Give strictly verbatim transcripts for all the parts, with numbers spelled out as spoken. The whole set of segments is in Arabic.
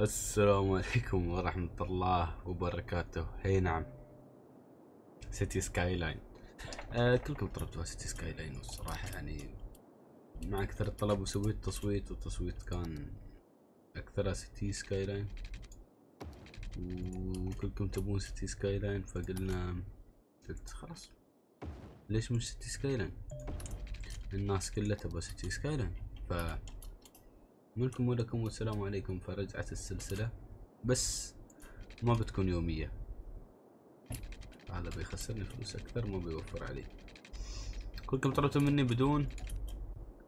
السلام عليكم ورحمة الله وبركاته. هي نعم سيتي سكاي لاين. آه كلكم طلبتوها سيتي سكاي لاين، والصراحة يعني مع أكثر الطلب وسويت تصويت والتصويت كان أكثرها سيتي سكاي لاين، وكلكم تبون سيتي سكاي لاين، فقلنا خلاص ليش مش سيتي سكاي لاين؟ الناس كلها تبغى سيتي سكاي لاين. ف منكم ولكم والسلام عليكم. فرجعت السلسلة بس ما بتكون يومية، هذا بيخسرني فلوس أكثر ما بيوفر علي. كلكم طلبتوا مني بدون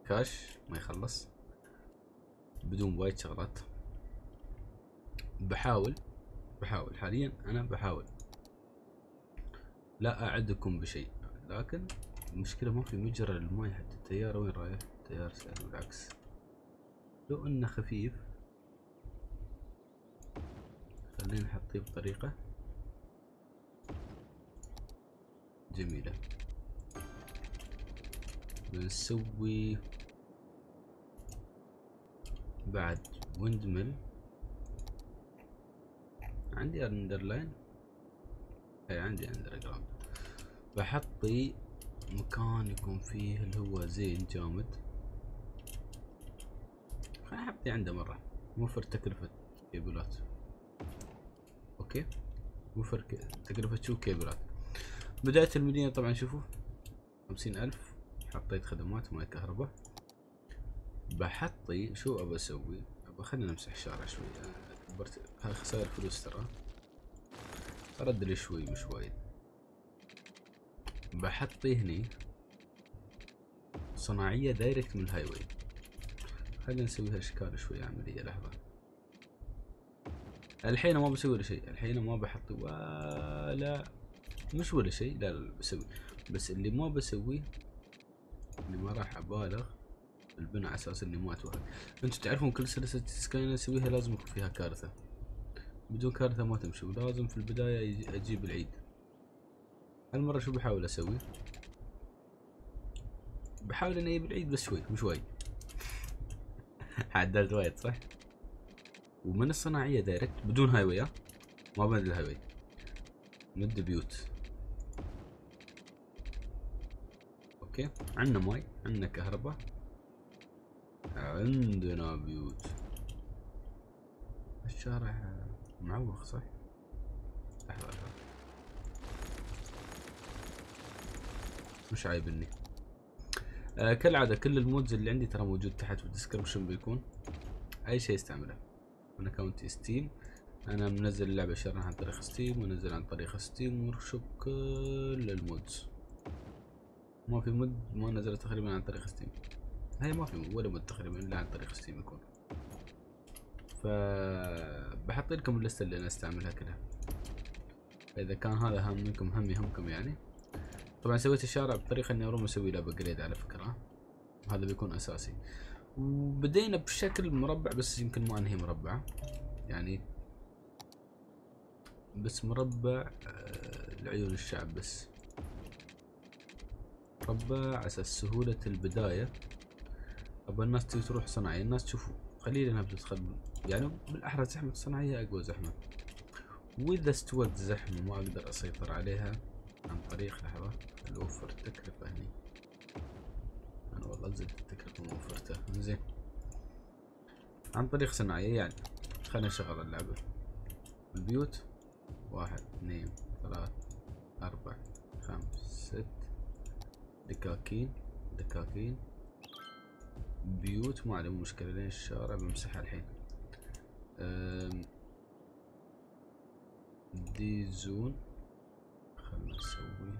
كاش ما يخلص، بدون وايد شغلات. بحاول بحاول حاليا، أنا بحاول لا أعدكم بشيء، لكن المشكلة ما في مجرى الماي حتى. التيار وين رايح؟ التيار سهل بالعكس، لو انه خفيف خلينا نحطيه بطريقة جميلة. بنسوي بعد ويندمل، عندي اندرلاين، اي عندي اندرجراوند، بحطي مكان يكون فيه اللي هو زين جامد. انا حطي عنده مرة موفر تكلفة كيبلات، اوكي موفر ك... تكلفة شو كيبلات. بداية المدينة طبعا شوفوا خمسين الف، حطيت خدمات ماي كهرباء. بحطي شو ابى اسوي؟ ابى خلينا نمسح شارع شوي، كبرت هاي خسائر فلوس ترى، ارد لي شوي مش وايد. بحطي هني صناعية دايركت من الهاي واي، خلينا نسويها اشكال شوي عملية. لحظة الحين ما بسوي ولا شيء، الحين ما بحط ولا مش ولا شيء، لا لا بسوي، بس اللي ما بسويه اللي ما راح ابالغ البناء على اساس اني ما اتوهق. انتم تعرفون كل سلسلة سكاي اسويها لازم يكون فيها كارثة، بدون كارثة ما تمشي، ولازم في البداية اجيب العيد. هالمرة شو بحاول اسوي؟ بحاول اني اجيب العيد بس شوي مش وايد. عدلت وايد صح؟ ومن الصناعية دايركت بدون هاي واي، ما بند الهاي واي، مد بيوت. اوكي عندنا ماي، عندنا كهرباء، عندنا بيوت. الشارع معوق صح؟ لحظة لحظة مش عايبني. آه كالعادة كل المودز اللي عندي ترى موجود تحت في الديسكربشن، بيكون اي شيء استعمله. انا كاونتي ستيم، انا منزل اللعبة شرها عن طريق ستيم، وانزل عن طريق ستيم وركشوب كل المودز. ما في مود ما نزلت تقريبا عن طريق ستيم، هاي ما في ولا مود تقريبا الا عن طريق ستيم يكون. ف بحط لكم اللستة اللي انا استعملها كلها، فاذا كان هذا هم منكم هم يهمكم يعني. طبعا سويت الشارع بطريقه اني اروم اسوي له ابجريد على فكره، هذا بيكون اساسي. وبدينا بشكل مربع، بس يمكن ما انهي مربع يعني، بس مربع لعيون الشعب، بس مربع على اساس سهوله البدايه. ابى الناس تروح صناعيه، الناس تشوفوا قليلا انها بتتخلون يعني، بالاحرى زحمه الصناعيه اقوى زحمه، واذا استوت زحمه ما اقدر اسيطر عليها عن طريق لحظة الوفر التكلفة هني. أنا والله زدت التكلفة ما وفرتها، زين عن طريق صناعية يعني. خلينا نشغل اللعبة. البيوت واحد اثنين ثلاث أربع خمس ست، دكاكين دكاكين بيوت، ما عليه مشكلة لين الشارع بمسحها الحين. دي زون خلنا نسوي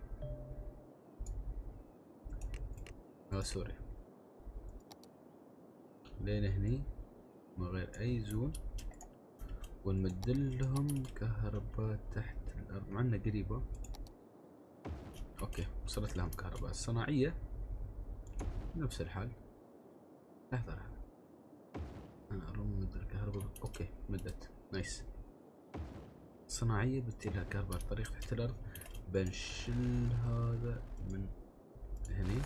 اه سوري لين هني من غير اي زون، ونمدلهم كهرباء تحت الارض معنا قريبة. اوكي وصلت لهم كهرباء. الصناعية نفس الحال، لحظة لحظة انا اروم مد الكهرباء. اوكي مدت نايس. الصناعية بتلها كهرباء الطريق تحت الارض، بنشل هذا من هني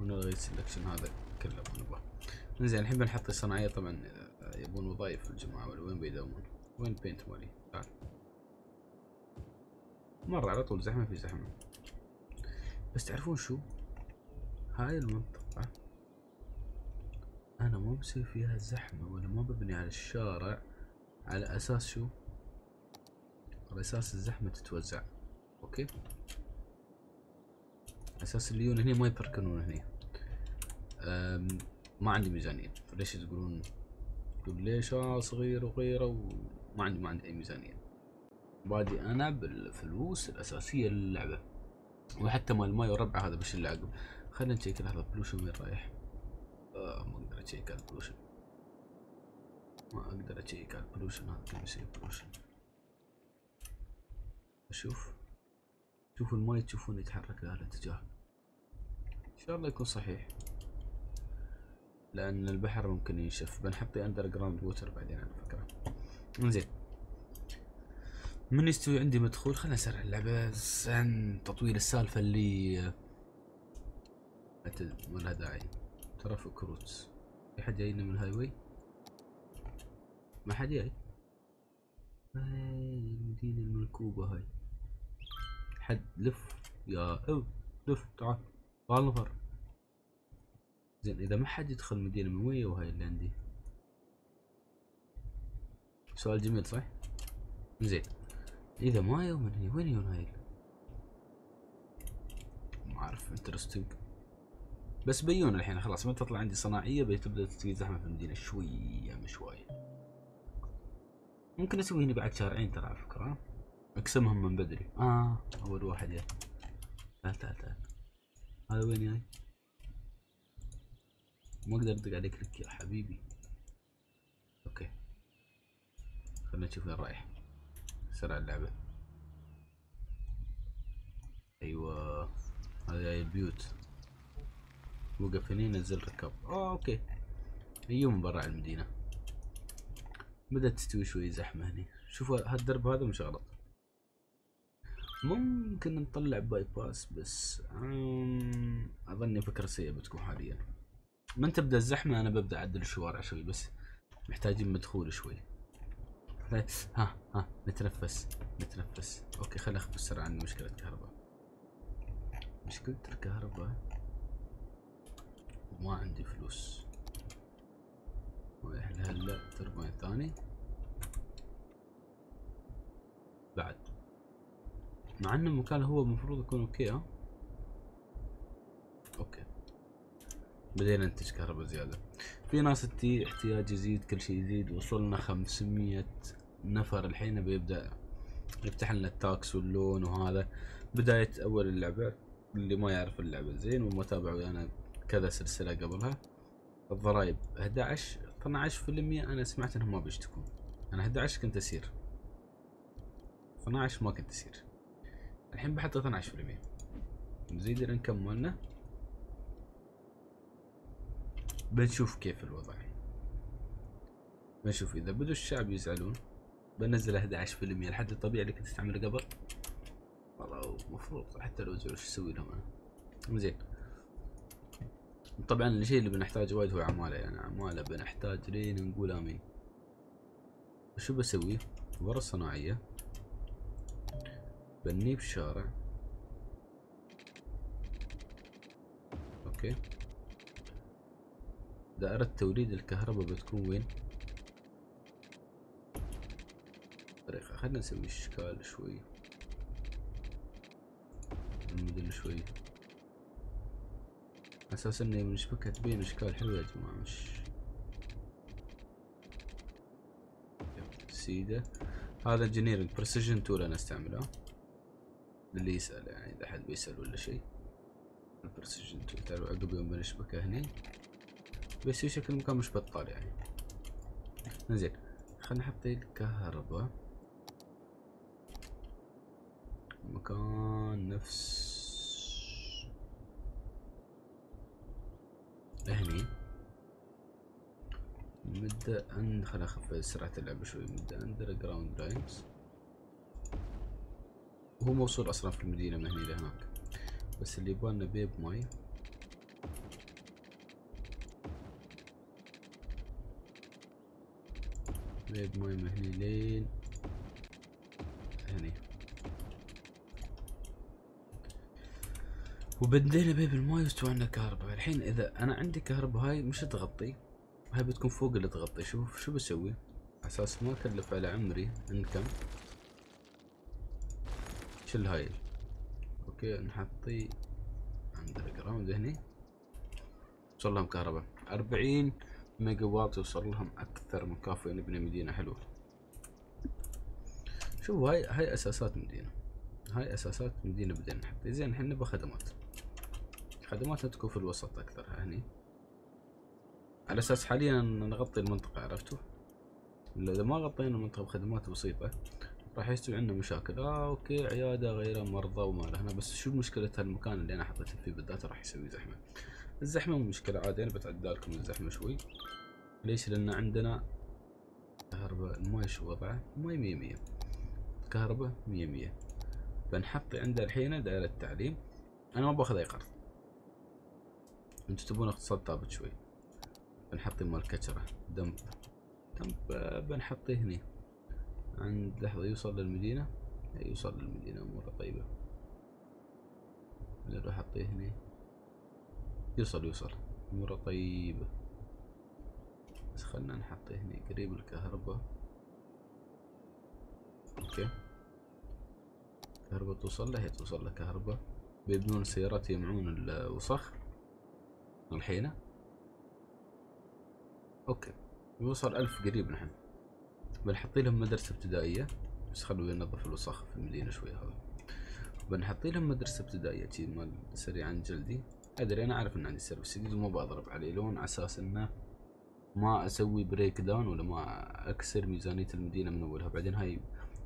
ونلغي السلكشن هذا كله ما نبغاه. انزين الحين بنحط الصناعية طبعا يبون وظائف الجماعة ولا وين بيداومون؟ وين بينت مالي؟ تعال مرة على طول زحمة في زحمة. بس تعرفون شو؟ هاي المنطقة أنا ما بصير فيها زحمة وأنا ما ببني على الشارع على أساس شو؟ على أساس الزحمة تتوزع، أوكي؟ أساس الليون هني ما يبركنون هني. ما عندي ميزانية، ليش تقولون؟ تقول ليش آه صغير وغيره وما عندي ما عندي أي ميزانية. بادي أنا بالفلوس الأساسية للعبة، وحتى مال ماي وربع هذا بش اللي عقب. خلينا نشيك لحظة بلوشن وين رايح؟ آه ما أقدر أشيك على البلوشن، ما أقدر أشيك على البلوشن هذا كيف يصير بلوشن. أشوف شوفوا الماي تشوفون يتحرك لهذا الاتجاه، إن شاء الله يكون صحيح، لأن البحر ممكن ينشف. بنحطي أندر جراوند ووتر بعدين على فكرة. إنزين من يستوي عندي مدخول. خلنا نسرع اللعبة عن تطويل السالفة اللي ما لها داعي. ترافيك روتس، في حد جاينا من الهاي واي؟ ما حد جاي. هاي المدينة المركوبة هاي، حد لف يا او لف تعال تعال نفر. زين اذا ما حد يدخل مدينة من ويا وهاي اللي عندي. سؤال جميل صح؟ زين اذا ما يوم من هي وين يون هاي؟ ما اعرف انترستنج، بس بيون الحين خلاص ما تطلع عندي صناعية بتبدا تصير زحمة في المدينة شوية مش وايد. ممكن اسوي هنا بعد شارعين ترى على فكرة، اقسمهم من بدري. اه اول واحد يا تعال تعال تعال هذا وين جاي؟ ما اقدر ادق عليك لك يا حبيبي. اوكي خلنا نشوف وين رايح. سرع اللعبة. ايوه هذا جاي البيوت، وقف هنا نزل ركب. اه اوكي ايوه من برا المدينة بدأت تستوي شوي زحمة هني. شوفوا هالدرب هذا مش غلط، ممكن نطلع باي باس بس اظني فكرة سيئة بتكون حاليا. من تبدأ الزحمة انا ببدأ اعدل الشوارع شوي، بس محتاجين مدخول شوي. ها ها نتنفس نتنفس. اوكي خل اخذ بسرعة عن مشكلة الكهرباء. مشكلة الكهرباء ما عندي فلوس. ورايح لهلا تربين ثاني بعد، مع ان المكان هو المفروض يكون اوكي. ها اوكي بدينا ننتج كهرباء زيادة. في ناس تي احتياج يزيد كل شيء يزيد. وصلنا خمسمية نفر الحين. بيبدأ يفتح لنا التاكس واللون وهذا بداية اول اللعبة. اللي ما يعرف اللعبة زين وما تابع ويانا كذا سلسلة قبلها، الضرائب احدعش اثناعش بالمية انا سمعت انهم ما بيشتكون. انا احدعش كنت اسير، اثناعش ما كنت اسير، الحين بحط اثناعش بالمية. نزيد الانكم مالنا بنشوف كيف الوضع. بنشوف اذا بدو الشعب يزعلون بنزل احدعش بالمية الحد الطبيعي اللي كنت استعمله قبل. والله المفروض حتى لو زعلوا شو اسوي لهم انا؟ زين طبعا الشيء اللي بنحتاجه وايد هو عمالة، يعني عمالة بنحتاج لين نقول امين. شو بسوي؟ ورا الصناعية بنيه بشارع. اوكي دائرة توليد الكهرباء بتكون وين؟ طريقة خلنا نسوي اشكال شوي، المدن شوي اساس اني من شبكة بين اشكال حلوة يا جماعة. مش سيدة هذا الجنير البريسيجن تول انا استعمله، اللي يسأل يعني اذا حد بيسأل ولا شيء. البريسيجن تول تعالوا عقب يوم بنشبكة هني بس شكل المكان مش بطال يعني. زين خلنا نحط الكهرباء مكان نفس هني. مبدأ ان خلنا اخفض سرعة اللعبة شوي. مبدأ اندر جراوند لاينز، وهو موصول اصلا في المدينة من هني لهناك، بس اللي يبالنا بيب ماي. لعب ماي من هني لين هني، وبدينا بيب الماي واستوعنا كهرباء. الحين اذا انا عندي كهرباء هاي مش تغطي، هاي بتكون فوق اللي تغطي. شوف شو بسوي اساس ما اكلف على عمري انكم. شل هاي اوكي نحطي اندر جراوند هني، وصل لهم كهرباء أربعين ميجا واط، يوصل لهم اكثر من كافي نبني مدينه حلوه. شوفوا هاي هاي اساسات مدينه، هاي اساسات مدينه بدنا نحطها. زين الحين نبغى خدمات، خدماتنا تكون في الوسط اكثر هني، على اساس حاليا نغطي المنطقه عرفتوا. اذا ما غطينا المنطقه بخدمات بسيطه راح يستوي عندنا مشاكل. اه اوكي عياده غير مرضى وما لهنا. بس شو مشكله هالمكان اللي انا حطيته فيه بالذات راح يسوي زحمه. الزحمه مو مشكله عادي، انا بتعدى لكم الزحمه شوي. ليش؟ لان عندنا كهرباء الماي شو وضعه؟ الماي مية مية، الكهرباء مية مية. بنحط عند الحين دائره التعليم، انا ما باخذ اي قرض. انتم تبون اقتصاد ثابت شوي. بنحط مال كتره دمب دمب بنحطه هني عند لحظه يوصل للمدينه، يوصل للمدينه اموره طيبه. نروح احطه هني، يوصل يوصل اموره طيبه. بس خلنا نحطه هني قريب الكهرباء. اوكي كهرباء توصل له، هي توصل له كهرباء. بيبنون سيارات يجمعون الوسخ الحين. اوكي يوصل ألف قريب. نحن بنحط لهم مدرسة ابتدائية، بس خلوا ينظف الوسخ في المدينة شوي هذا. بنحط لهم مدرسة ابتدائية شي مال سريع عن جلدي. أدري أنا أعرف إن عندي سيرفس جديد وما بضرب عليه لون على أساس إنه ما أسوي بريك داون ولا ما أكسر ميزانية المدينة من أولها. بعدين هاي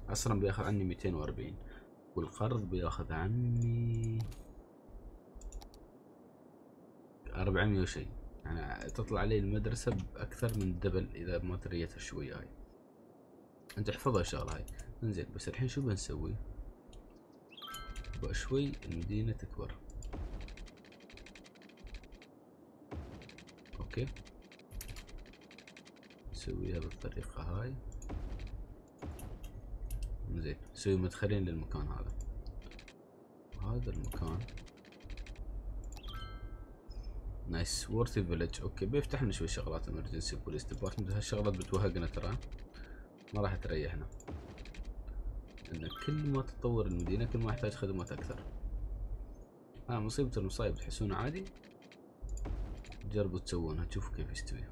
أصلا بياخذ عني ميتين وأربعين، والقرض بياخذ عني أربعمية وشي. يعني تطلع علي المدرسة بأكثر من دبل إذا ما تريتها شوية. هاي انت احفظها الشغلة هاي. انزين بس الحين شو بنسوي؟ بشوي المدينة تكبر. اوكي نسويها بالطريقة هاي. انزين نسوي مدخلين للمكان هذا، وهذا المكان نايس وورثي فيلج. اوكي بيفتح لنا شوي شغلات امرجنسي بوليس ديبارتمنت. هالشغلات بتوهقنا ترى، ما راح تريحنا. لأن كل ما تتطور المدينة كل ما يحتاج خدمات أكثر. ها آه مصيبة المصايب تحسونها عادي، جربوا تسوونها تشوفوا كيف يستوي.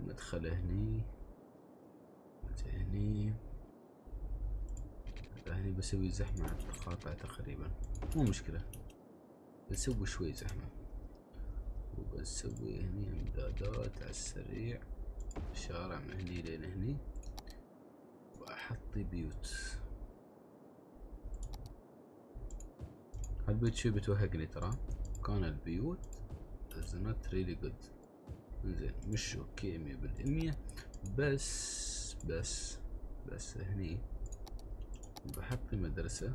المدخل هني، هني، هني بسوي زحمة على القاطع تقريبا، مو مشكلة. بنسوي شوي زحمة، وبنسوي هني امدادات على السريع. شارع من هني لين هني، واحطي بيوت. هالبيوت شوي بتوهقني ترى، كان البيوت is not really good. انزين مش اوكي مية بالمية. بس بس بس هني بحطي مدرسة،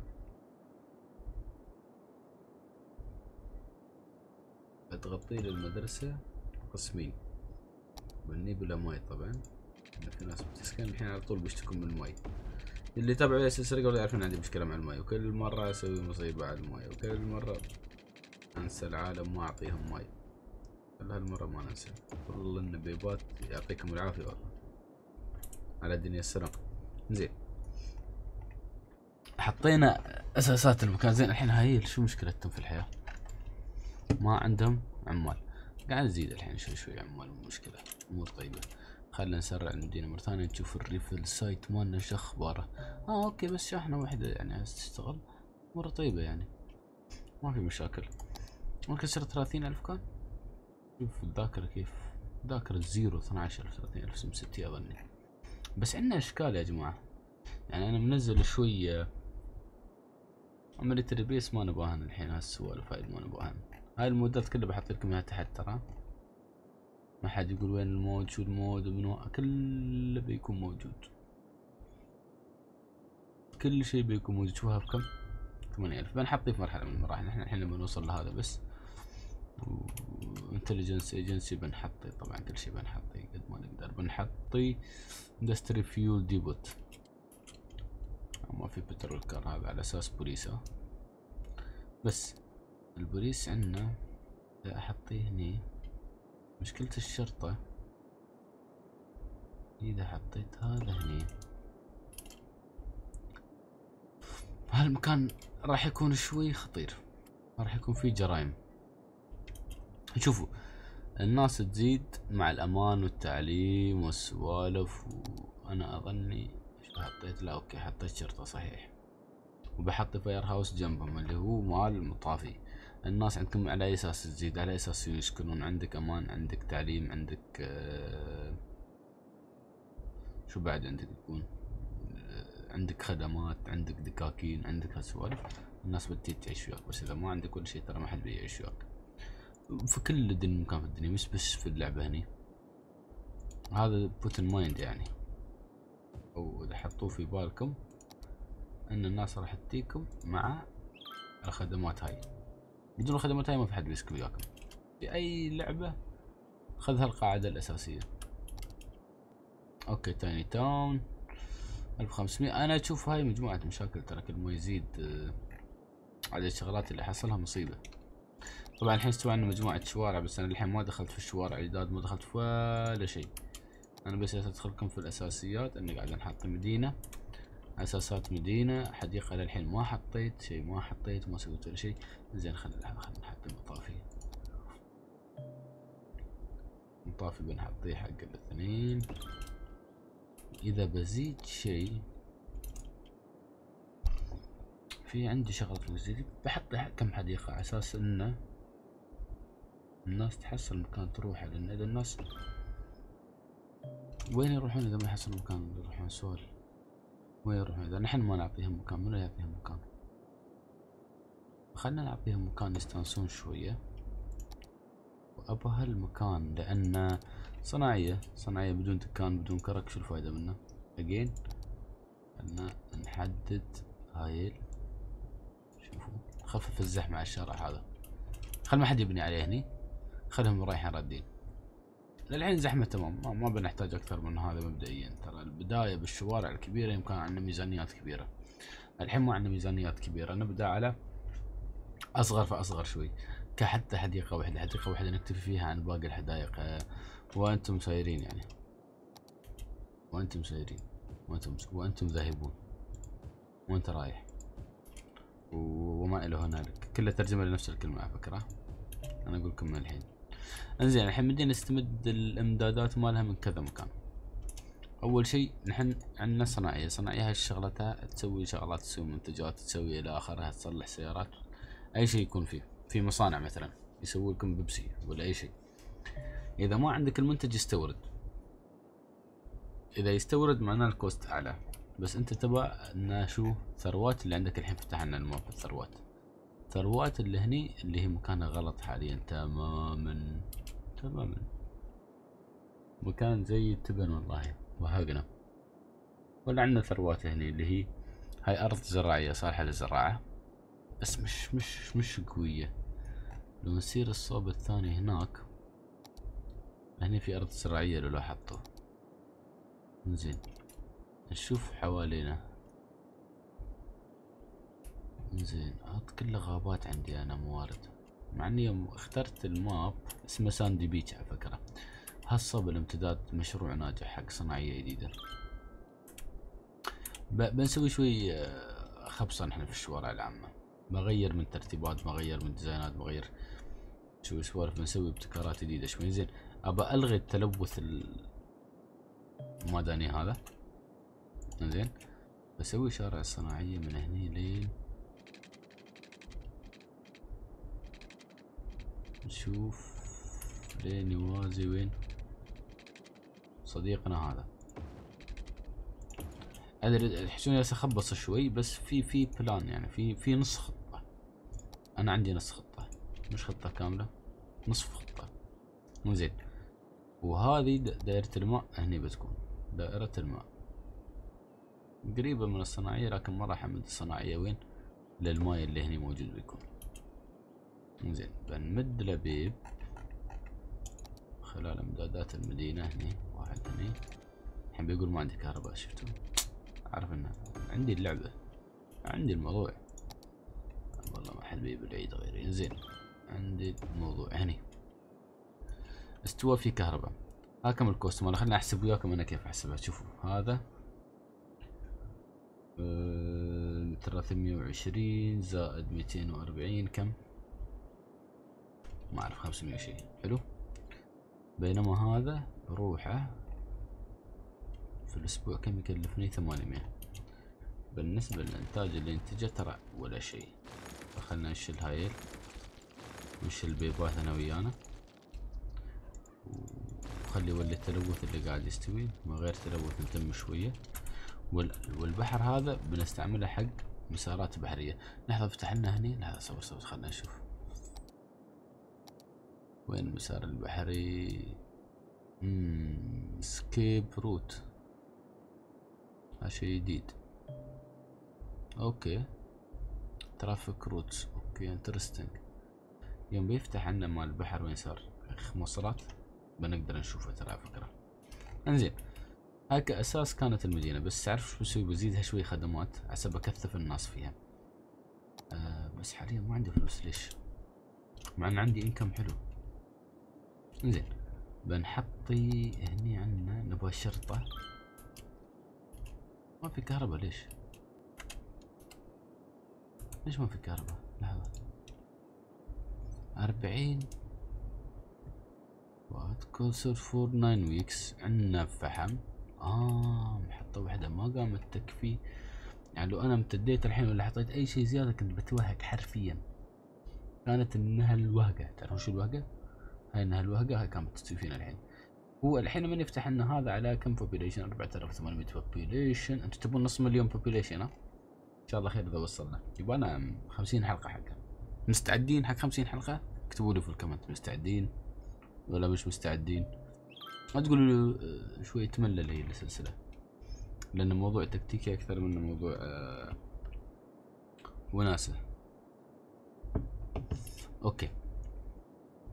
بتغطي للمدرسة قسمين. بني بلا ماي طبعا، في ناس بتسكن الحين على طول بيشتكون من الماي. اللي تابعوا يا سلسلة قبل يعرفون عندي مشكلة مع الماي، وكل مرة اسوي مصيبة على الماي، وكل مرة انسى العالم ما اعطيهم ماي. كل هالمرة ما ننسى. والله النبيبات يعطيكم العافية والله على الدنيا السلام. زين حطينا اساسات المكان. زين الحين هاي شو مشكلتهم في الحياة؟ ما عندهم عمال. قاعد نزيد الحين شوي شوي عمال، مو مشكلة امور طيبة. خلنا نسرع المدينة مرة ثانية نشوف الريفل سايت مالنا شو اخباره. اه اوكي بس شاحنة واحدة يعني تشتغل امور طيبة، يعني ما في مشاكل. ممكن يصير ثلاثين ألف كان. شوف الذاكرة كيف، ذاكرة زيرو اثناعش ألف ثلاثين ألف ستمية أظني. بس عندنا اشكال يا جماعة، يعني انا منزل شوي ميلتري بيس ما نباهن الحين هالسوالف هاي ما نباهن. هاي المودات كلها بحط لكم اياها تحت ترى، ما حد يقول وين المود شو المود ومن كله بيكون موجود، كل شيء بيكون موجود. شوفها بكم؟ ثمانية ألف. بنحطيه في مرحلة من المراحل، نحن الحين بنوصل لهذا بس. انتليجنس ايجنسي بنحطي طبعا كل شيء بنحطي قد ما نقدر، بنحطي اندستري فيول ديبوت. ما في بترول كان هذا على اساس بوليسة، بس البوليس عندنا اذا احطيه هني مشكلة الشرطة، اذا حطيت هذا هني هالمكان راح يكون شوي خطير، راح يكون فيه جرائم. شوفوا الناس تزيد مع الامان والتعليم والسوالف، وانا اظني شو حطيت؟ لا اوكي حطيت شرطة صحيح، وبحط فاير هاوس جنبهم اللي هو مال المطافي. الناس عندكم على اساس تزيد، على اساس يسكنون، عندك امان، عندك تعليم، عندك آه شو بعد عندك يكون، عندك خدمات، عندك دكاكين، عندك هالسوالف. الناس بتجي تعيش وياك، بس اذا ما عندك كل شيء ترى ما حد بيعيش وياك في كل مكان في الدنيا، مش بس في اللعبة هني. هذا put in mind يعني، او اذا حطوه في بالكم ان الناس راح تجيكم مع الخدمات هاي. بدون الخدمات هاي ما في حد بيسكن وياكم في اي لعبة، خذ هالقاعدة الاساسية. اوكي تايني تاون ألف وخمسمية. انا اشوف هاي مجموعة مشاكل، ترى كل ما يزيد عدد الشغلات اللي حصلها مصيبة. طبعا الحين استوى عندنا مجموعة شوارع، بس انا الحين ما دخلت في الشوارع الجداد، ما دخلت في ولا شيء. انا بس ادخلكم في الاساسيات، اني قاعد نحط مدينة، اساسات مدينة، حديقة للحين ما حطيت شيء، ما حطيت ما سويت ولا شيء. زين خلينا نحط المطافي، المطافي بنحطيه حق الاثنين. اذا بزيد شيء في عندي شغلة بزيد، بحط كم حديقة على اساس انه الناس تحصل مكان تروحه، لان اذا الناس وين يروحون اذا ما يحصلوا مكان يروحون؟ سؤال وين يروحون اذا نحن ما نعطيهم مكان؟ من يعطيهم مكان؟ خلنا نعطيهم مكان يستانسون شوية. وابى هالمكان لان صناعية، صناعية بدون دكان بدون كرك شو الفايدة منه؟ اجين خلنا نحدد هاي. شوفوا خفف الزحمة على الشارع هذا، خل ما حد يبني عليه هني، خلهم رايحين رادين. للحين زحمة تمام، ما, ما بنحتاج أكثر من هذا مبدئيا. ترى البداية بالشوارع الكبيرة يمكن عندنا ميزانيات كبيرة، الحين ما عندنا ميزانيات كبيرة، نبدأ على أصغر فأصغر شوي، كحتى حديقة واحدة، حديقة واحدة نكتفي فيها عن باقي الحدائق. وأنتم سايرين يعني، وأنتم سايرين، وأنتم وأنتم ذاهبون، وأنت رايح، وما إلى هنالك، كلها ترجمة لنفس الكلمة على فكرة. أنا أقول لكم من الحين. إنزين الحين بدينا نستمد الإمدادات مالها من كذا مكان. أول شيء نحن عندنا صناعية، صناعية هالشغلتها تسوي شغلات، تسوي منتجات، تسوي إلى آخرها، تصلح سيارات، أي شيء يكون فيه، في مصانع مثلا يسوي لكم بيبسي ولا أي شيء. إذا ما عندك المنتج يستورد، إذا يستورد معناه الكوست أعلى، بس أنت تبى إنه شو ثروات اللي عندك. الحين فتحنا الموقع ثروات، ثروات اللي هني اللي هي مكانها غلط حاليا تماما تماما، مكان زي التبن والله وهقنا. ولا عندنا ثروات هني اللي هي هاي أرض زراعية صالحة للزراعة، بس مش مش مش قوية. لو نصير الصوب الثاني هناك، هني في أرض زراعية لو لاحظتوا. إنزين نشوف حوالينا. إنزين هاد كله غابات عندي أنا، موارد. مع إني يوم اخترت الماب اسمه ساندي بيتش على فكرة، هالصوب الامتداد مشروع ناجح حق صناعية جديدة. بنسوي شوي خبصة نحن في الشوارع العامة، بغير من ترتيبات، بغير من ديزاينات، بغير شوي سوالف، بنسوي ابتكارات جديدة شوي. زين أبى ألغي التلوث المدني هذا. إنزين بسوي شارع صناعية من هني لين نشوف لين يوازي وين صديقنا هذا. ادري الحسوني بس اخبص شوي، بس في في بلان يعني، في في نص خطة. انا عندي نص خطة، مش خطة كاملة، نصف خطة. مو زين. وهذه دائرة الماء هني بتكون، دائرة الماء قريبة من الصناعية، لكن ما راح امد الصناعية وين للماي اللي هني موجود بيكون. زين بنمد لبيب خلال امدادات المدينة هني واحد هني. الحين بيقول ما عندي كهرباء، شفتوا؟ اعرف انه عندي اللعبة، عندي الموضوع، والله ما حد بيجيب العيد غيري. زين عندي الموضوع هني استوى في كهرباء. ها كم الكوست ماله؟ خلنا احسب وياكم انا كيف احسبها. شوفوا هذا أه... ثلاثمية وعشرين زائد ميتين واربعين كم؟ ما اعرف، خمسمية وعشرين. حلو. بينما هذا روحه في الاسبوع كم يكلفني؟ ثمانمية. بالنسبة للانتاج اللي انتجه ترى ولا شيء. فخلنا نشيل هايل ونشيل بيبات انا ويانا، وخلي يولي التلوث اللي قاعد يستوي. من غير تلوث نتم شوية. والبحر هذا بنستعمله حق مسارات بحرية. لحظة افتح لنا هني، لحظة صور صور خلنا نشوف وين المسار البحري. اممم سكيب روت، هذا شي جديد. اوكي ترافيك روتس، اوكي انترستنج. يوم بيفتح لنا مال البحر وين صار مواصلات بنقدر نشوفه ترى على فكرة. انزين هاي كأساس كانت المدينة، بس عارف شو بسوي؟ بزيدها شوي خدمات عسى بكثف الناس فيها. أه بس حاليا ما عندي فلوس، ليش؟ مع ان عندي انكم حلو. انزين بنحطي هني عنا نبغى شرطة. ما في كهرباء ليش؟ ليش ما في كهرباء؟ لحظة أربعين وات كولسر فور ناين ويكس. عنا فحم آه محطة واحدة ما قامت تكفي، يعني لو أنا امتديت الحين ولا حطيت أي شيء زيادة كنت بتوهق حرفيا. كانت إنها الوهقة، تعرفون شو الوهقة؟ هاي إنها الوهقة، هاي كانت تستوي فينا الحين. هو الحين من يفتح لنا هذا على كم population؟ أربعة آلاف وثمانمية population. أنتوا تبون نص مليون population ها؟ إن شاء الله خير إذا وصلنا. يبقى أنا خمسين حلقة حقها. مستعدين حق خمسين حلقة؟ اكتبوا لي في الكومنت مستعدين ولا مش مستعدين. ما تقولوا شوي تملل هي السلسلة، لأن موضوع تكتيكي أكثر من موضوع آه وناسة. أوكي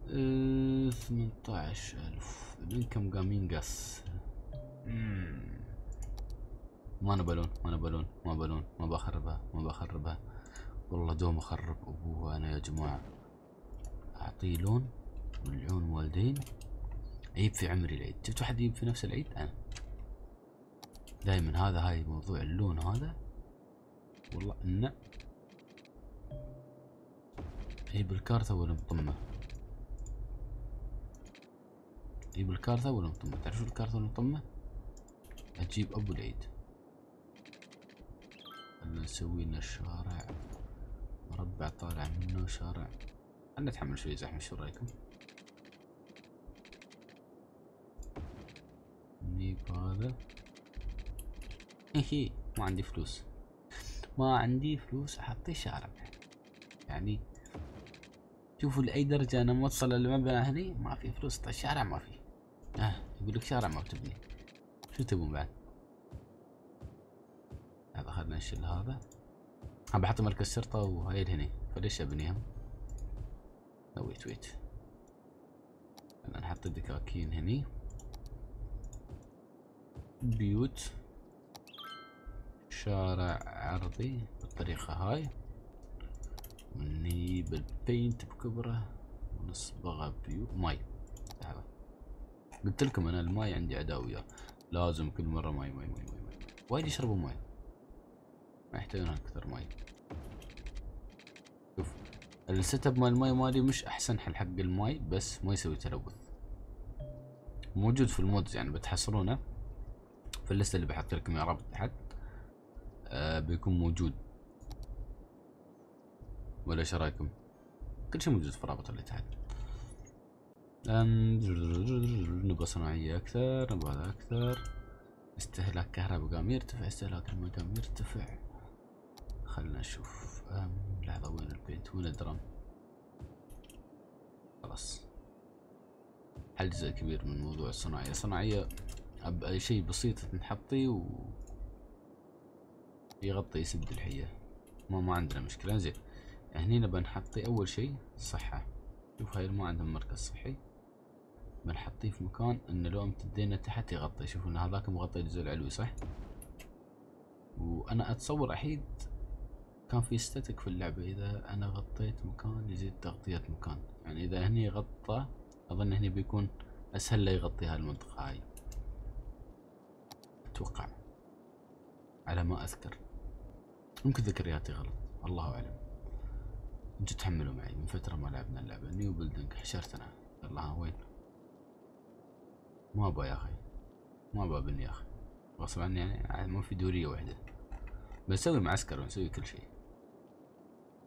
آه ثمنتاعش ألف الإنكم قامين قص. ما أنا بالون ما أنا بالون ما بالون ما بخربها ما بخربها والله دوم أخرب أبوها أنا يا جماعة. أعطيه لون والعون والدين. عيب في عمري العيد، شفتوا حد يجيب في نفس العيد؟ أنا دايما هذا، هاي موضوع اللون هذا والله إنه جيب الكارثة ولا مطمة، جيب الكارثة ولا مطمة. تعرف شو الكارثة ولا مطمة؟ أجيب أبو العيد. خلنا نسوي لنا الشارع مربع طالع منه شارع. خلنا نتحمل شوي زحمة، شو رأيكم؟ نجيب هذا. هي ما عندي فلوس، ما عندي فلوس أحطي شارع. يعني شوفوا لأي درجة أنا موصل المبنى هني، ما في فلوس طيب شارع ما في. آه يقول لك شارع ما بتبني، شو تبون بعد؟ هذا خلنا نشيل هذا. أنا بحط مركز شرطة وهايل هني، فليش أبنيهم؟ لا ويت ويت خلنا نحط الدكاكين هني. بيوت شارع عرضي بالطريقة هاي، ونجيب البينت بكبره ونصبغه بيوت. ماي لحظة، قلت لكم أنا الماي عندي عداوية، لازم كل مرة ماي ماي ماي ماي, ماي. وايد يشربوا ماي، ما يحتاجون أكثر ماي. شوف السيت اب مال الماي مالي مش أحسن حل حق الماي، بس ما يسوي تلوث. موجود في المودز يعني بتحصلونه في الليسته اللي بحط لكم رابط تحت. آه بيكون موجود، ولا ايش رايكم؟ كل شيء موجود في الرابط اللي تحت. نبغى صناعيه اكثر، نبغى هذا اكثر. استهلاك كهرباء قام يرتفع، استهلاك الماء قام يرتفع. خلنا نشوف لحظه وين البيت وين الدرام. خلاص حل جزء كبير من موضوع الصناعيه. صناعيه أبقى شيء بسيط نحطيه و يغطي يسد الحية، ما ما عندنا مشكلة. زين هني بنحطي اول شيء صحة. شوف هاي ما عندهم مركز صحي، بنحطيه في مكان انه لو امتدينا تحت يغطي. شوفوا ان هذاك مغطي الجزء العلوي صح، وانا اتصور احيد كان في ستاتيك في اللعبة اذا انا غطيت مكان يزيد تغطية مكان، يعني اذا هني غطى اظن هني بيكون اسهل له يغطي هالمنطقة هاي اتوقع على ما اذكر، ممكن ذكرياتي غلط الله اعلم. انتوا تحملوا معي من فترة ما لعبنا اللعبة. نيو بلدنج حشرت انا الله وين ما ابى يا اخي، ما ابى بني يا اخي غصب عني، يعني ما في دورية واحدة. بنسوي معسكر ونسوي كل شيء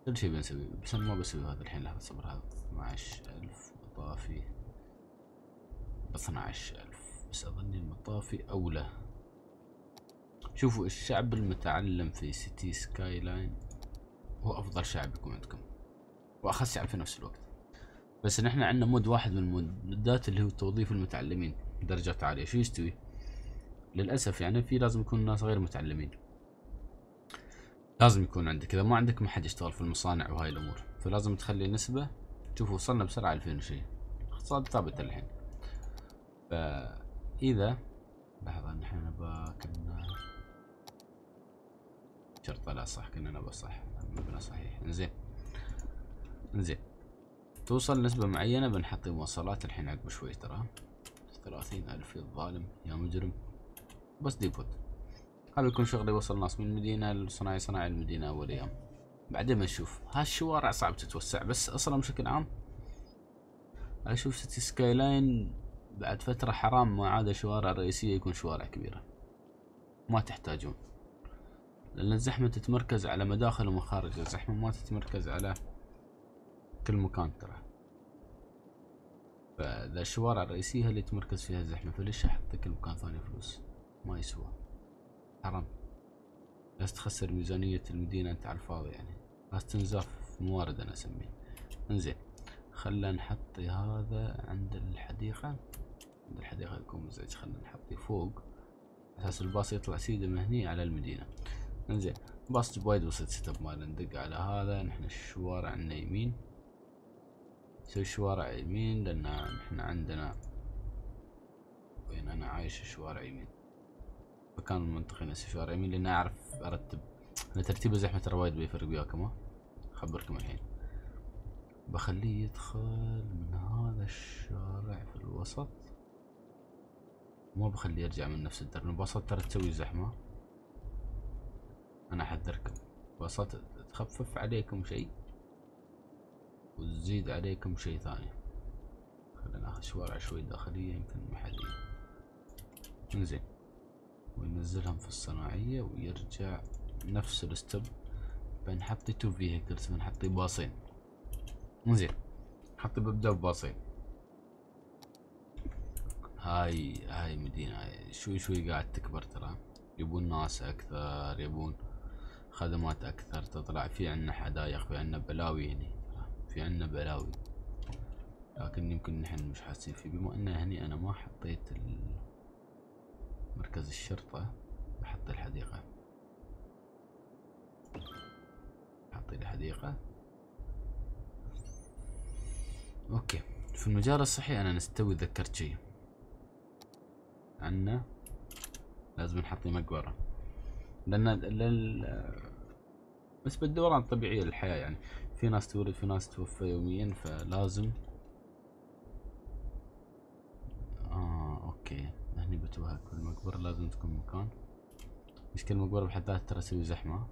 كل شيء بنسوي، بس انا ما بسوي هذا الحين لحظة صبر. هذا اثني عشر ألف مطافي ب اثني عشر ألف بس اظن المطافي اولى. شوفوا الشعب المتعلم في سيتي سكاي لاين هو افضل شعب يكون عندكم واخص شعب في نفس الوقت، بس نحن عندنا مود واحد من المودات اللي هو توظيف المتعلمين درجات عالية. شو يستوي؟ للأسف يعني في لازم يكون ناس غير متعلمين، لازم يكون عندك، إذا ما عندك ما حد يشتغل في المصانع وهاي الأمور، فلازم تخلي نسبة. شوفوا وصلنا بسرعة ألفين وشي، الاقتصاد ثابت الحين. فإذا لحظة نحن نبا كنا شرطة لا صح، كنا نبا صح مبنى صحيح. انزين انزين توصل نسبة معينة بنحط مواصلات الحين عقب شوي. ترى ثلاثين ألف يا الظالم يا مجرم، بس ديبوت هذا بيكون شغلي يوصل ناس من المدينة لصناعي صناعي المدينة أول أيام، بعدين بنشوف. هالشوارع صعب تتوسع، بس أصلا بشكل عام أشوف سيتي سكاي لاين بعد فترة حرام ما عاد شوارع رئيسية يكون شوارع كبيرة، ما تحتاجون، لأن الزحمة تتمركز على مداخل ومخارج، الزحمة ما تتمركز على كل مكان ترى. فإذا الشوارع الرئيسية اللي تمركز فيها الزحمة، فليش أحط كل مكان ثاني فلوس؟ ما يسوى حرام، بس تخسر ميزانية المدينة أنت على الفاضي، يعني بس تنزاف موارد أنا أسميه. إنزين خلنا نحط هذا عند الحديقة، عند الحديقة يكون مزعج، خلنا نحطه فوق أساس الباص يطلع سيدة من هني على المدينة. إنزين باص وايد وسط سيت اب ماله، ندق على هذا. نحن الشوارع عنا يمين، نسوي شوارع يمين لأن نحن عندنا وين أنا عايش شوارع يمين، فكان منطقي نسوي شوارع يمين لأن أعرف أرتب. أنا ترتيب الزحمة ترى وايد بيفرق وياكم، ها أخبركم الحين. بخليه يدخل من هذا الشارع في الوسط، ما بخليه يرجع من نفس الدرب، باصات ترى تسوي زحمة، أنا أحذركم باصات تخفف عليكم شيء وتزيد عليكم شيء ثاني. خلينا ناخذ شوارع شوي داخلية يمكن محلية. انزين وننزلهم في الصناعية ويرجع نفس الستب. بنحطي تو فيهيكلز، بنحطي باصين. انزين حطي ببدأ بباصين. هاي هاي مدينة هاي شوي شوي قاعد تكبر ترى، يبون ناس أكثر، يبون خدمات أكثر تطلع. في عنا حدايق، في عنا بلاوي هني، في عنا بلاوي، لكن يمكن نحن مش حاسين فيه. بما ان هني انا ما حطيت مركز الشرطة، بحط الحديقة، حطي الحديقة. اوكي في المجال الصحي انا نستوي ذكرت شي عنا، لازم نحطي مقبرة لان لل بس بالدوران الطبيعي للحياة، يعني في ناس تولد في ناس توفى يوميا، فلازم آه اوكي هني بتوهق المقبرة لازم تكون مكان. مشكلة المقبرة بحد ذاتها ترى تسوي زحمة،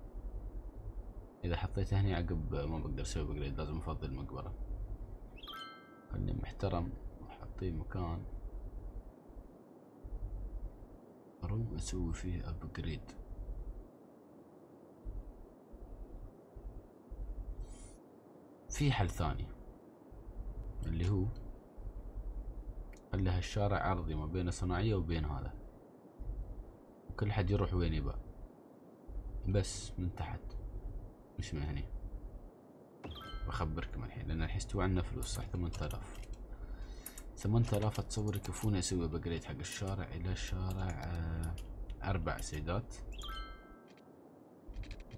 اذا حطيتها هني عقب ما بقدر اسوي ابجريد، لازم افضل المقبرة. خلني محترم وحطيه مكان روم اسوي فيه ابجريد. في حل ثاني اللي هو خلي هالشارع عرضي ما بين الصناعية وبين هذا، وكل حد يروح وين يبى، بس من تحت مش من هني. بخبركم الحين لأن الحين استوى عنا فلوس صح، ثمانية آلاف ثمانية آلاف أتصور يكفونا أسوي أبجريد حق الشارع إلى شارع أربع سيدات.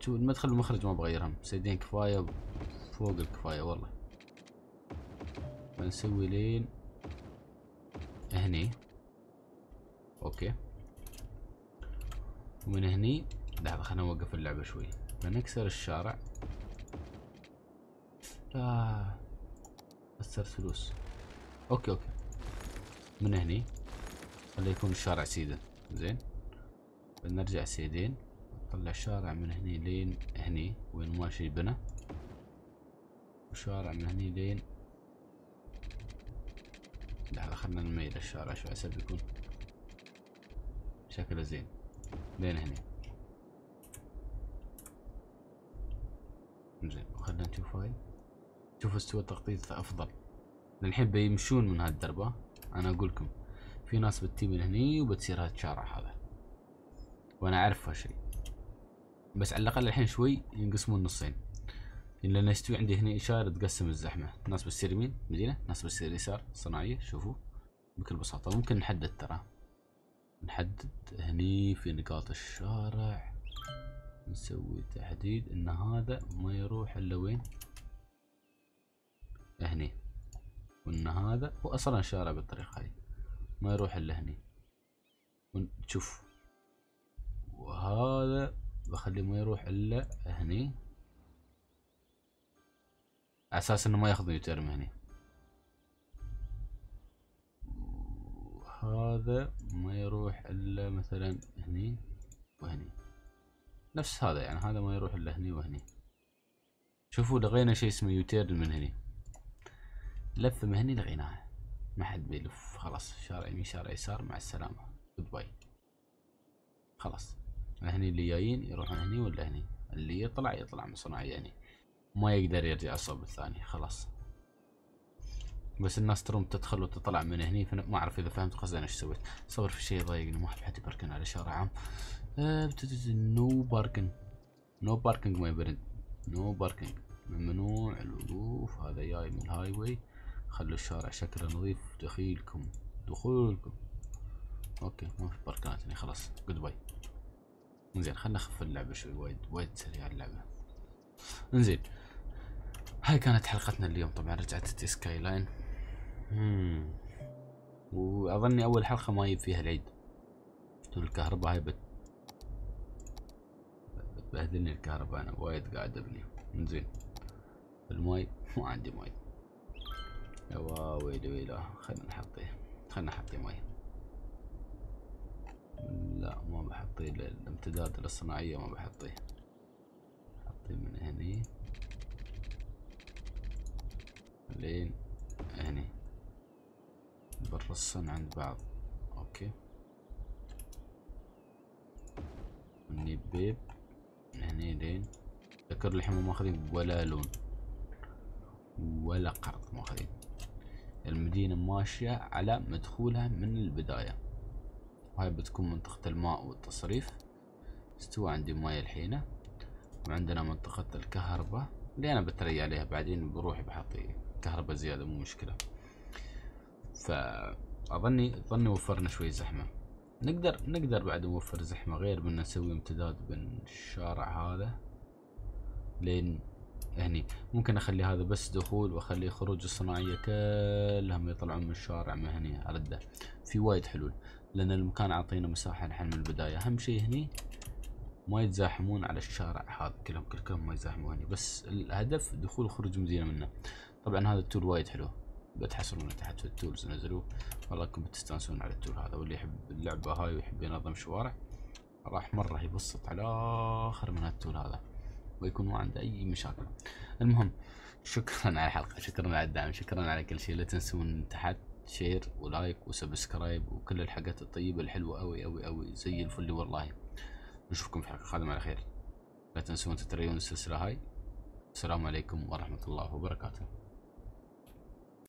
شوف المدخل والمخرج ما بغيرهم، سيدين كفاية فوق الكفاية والله. بنسوي لين هني. اوكي. ومن هني لحظة خلنا نوقف اللعبة شوي. بنكسر الشارع. آه. خسرت فلوس. اوكي اوكي. من هني خليه يكون الشارع سيدا. زين. بنرجع سيدين. نطلع الشارع من هني لين هني وين ماشي بنا. وشارع من هني لين لحظة خلنا نميل الشارع شوي عسى بيكون شكله زين. لين هني. زين خلنا نشوف هاي. شوفوا استوى التخطيط افضل. الحين بيمشون من هالدربة. انا اقولكم في ناس بتتي من هني وبتصير هالشارع هذا. وانا اعرف هالشي. بس على الاقل الحين شوي ينقسمون نصين. لان يستوي عندي هنا اشاره تقسم الزحمه، ناس بتصير يمين مدينه، ناس بتصير يسار صناعيه، شوفوا بكل بساطه ممكن نحدد ترى. نحدد هني في نقاط الشارع نسوي تحديد ان هذا ما يروح الا وين؟ هني. وان هذا هو اصلا الشارع بالطريقه هاي. ما يروح الا هني. شوف. وهذا بخليه ما يروح الا هني. على اساس انه ما ياخذني يترمى هني. هذا ما يروح الا مثلا هني وهني. نفس هذا يعني هذا ما يروح الا هني وهني. شوفوا لغينا شيء اسمه يوتيرن من هني. لفه من هني لغيناها. ما حد بيلف خلاص شارع يمين شارع يسار مع السلامة. جود باي. خلاص. هني اللي جايين يروحون هني ولا هني. اللي يطلع يطلع من صناعية هني. ما يقدر يرجع الصوب الثاني خلاص. بس الناس تروم تدخل وتطلع من هني ما اعرف اذا فهمت قصدي انا ايش سويت. صبر في شيء ضايقني ما احب حد يباركن على شارع عام. نو باركن نو باركنج ماي برند نو باركنج ممنوع الوقوف. هذا جاي من الهاي واي. خلوا الشارع شكله نظيف دخيلكم دخولكم. اوكي ما في باركنات هني خلاص جود باي. انزين خلنا نخف اللعبة شوي وايد وايد سريعة اللعبة. انزين هاي كانت حلقتنا اليوم. طبعا رجعت تي سكاي لاين واظني اول حلقه ما يجيب فيها العيد. الكهرباء هاي بت... بتبهدلني الكهرباء انا وايد قاعد ابني. انزين الماي ما عندي ماي يا ويلي ويلا. خلنا نحطيه خلنا نحطيه ماي. لا ما بحطيه الامتداد للصناعيه ما بحطيه. من هني لين هني بنرصن عند بعض. اوكي مني بيب من هني لين ذكر الحين ما ماخذين ولا لون ولا قرض ماخذين. المدينة ماشية على مدخولها من البداية. وهاي بتكون منطقة الماء والتصريف. استوى عندي ماي الحين. وعندنا منطقة الكهرباء اللي أنا بتريى عليها بعدين بروح بحطي كهرباء زيادة مو مشكلة. فأظني أظني وفرنا شوي زحمة. نقدر نقدر بعد نوفر زحمة غير بأن نسوي امتداد بين الشارع هذا لين هني. ممكن أخلي هذا بس دخول وأخلي خروج الصناعية كلهم يطلعون من الشارع من هني أرده. في وايد حلول لأن المكان عطينا مساحة نحن من البداية. أهم شيء هني ما يتزاحمون على الشارع هذا كلهم كلهم ما يتزاحمون هني. بس الهدف دخول وخروج مدينة منه. طبعا هذا التول وايد حلو. بتحصلونه تحت في التولز نزلوه والله انكم بتستانسون على التول هذا. واللي يحب اللعبة هاي ويحب ينظم شوارع راح مرة يبسط على اخر من هالتول هذا ويكون ما عنده اي مشاكل. المهم شكرا على الحلقة شكرا على الدعم شكرا على كل شيء. لا تنسون تحت شير ولايك وسبسكرايب وكل الحاجات الطيبة الحلوة اوي اوي اوي زي الفل والله. نشوفكم في حلقة قادمة على خير. لا تنسون تتابعون السلسلة هاي. السلام عليكم ورحمة الله وبركاته.